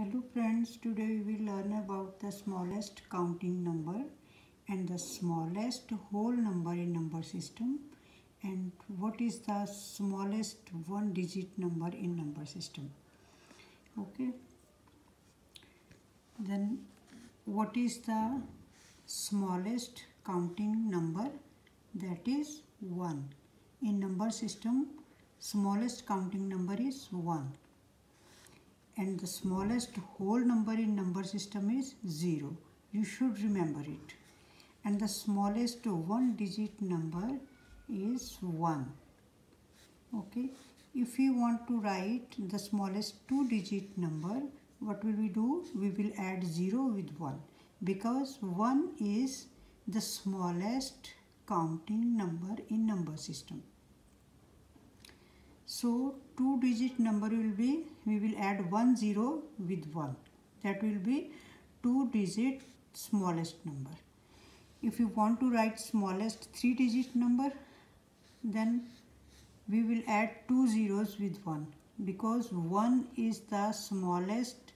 Hello friends, today we will learn about the smallest counting number and the smallest whole number in number system, and what is the smallest one digit number in number system. Okay, then what is the smallest counting number? That is 1. In number system, smallest counting number is 1. And the smallest whole number in number system is 0. You should remember it. And the smallest one digit number is 1. Okay. If you want to write the smallest two digit number, what will we do? We will add 0 with 1. Because 1 is the smallest counting number in number system. So two digit number will be, we will add 10 with 1. That will be two digit smallest number. If you want to write smallest three digit number, then we will add 2 zeros with 1, because 1 is the smallest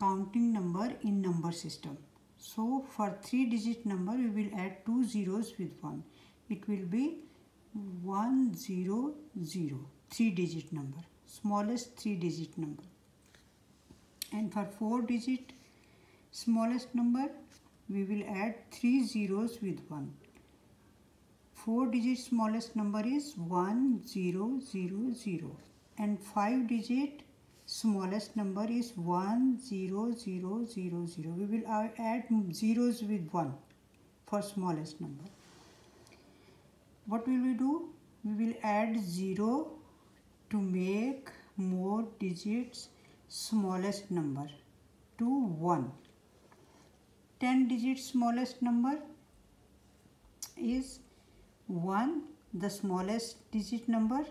counting number in number system. So for three digit number we will add 2 zeros with 1. It will be 1 0 0, 3 digit number, smallest 3 digit number. And for 4 digit smallest number we will add 3 zeros with 1. 4 digit smallest number is 1 0 0 0, and 5 digit smallest number is 1 0 0 0 0. We will add 0s with 1 for smallest number. What will we do? We will add 0 to make more digits smallest number to 1. 10 digit smallest number is 1. The smallest digit number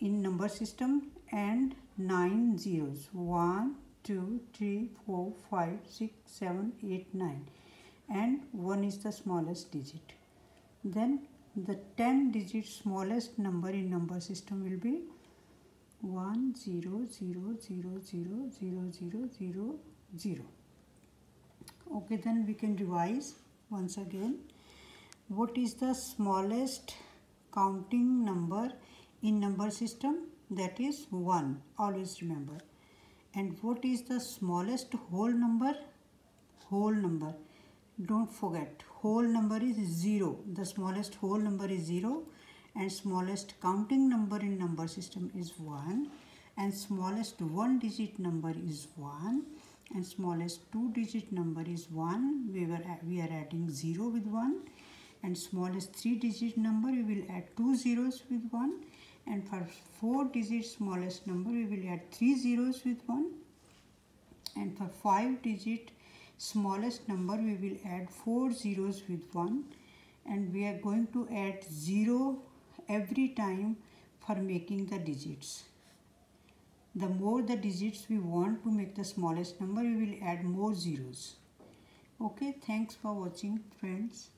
in number system, and 9 zeros. 1, 2, 3, 4, 5, 6, 7, 8, 9. And 1 is the smallest digit. Then the 10 digit smallest number in number system will be 1 0 0 0 0 0 0 0 0. Okay, then we can revise once again. What is the smallest counting number in number system? That is 1. Always remember. And what is the smallest whole number? Whole number. Don't forget, whole number is 0. The smallest whole number is 0, and smallest counting number in number system is 1, and smallest one digit number is 1, and smallest two digit number is 1. We are adding 0 with 1, and smallest 3 digit number we will add 2 zeros with 1, and for 4 digit smallest number we will add 3 zeros with 1, and for 5 digit smallest number we will add 4 zeros with 1, and we are going to add 0 every time for making the digits. The more the digits we want to make the smallest number, we will add more zeros. Okay, thanks for watching friends.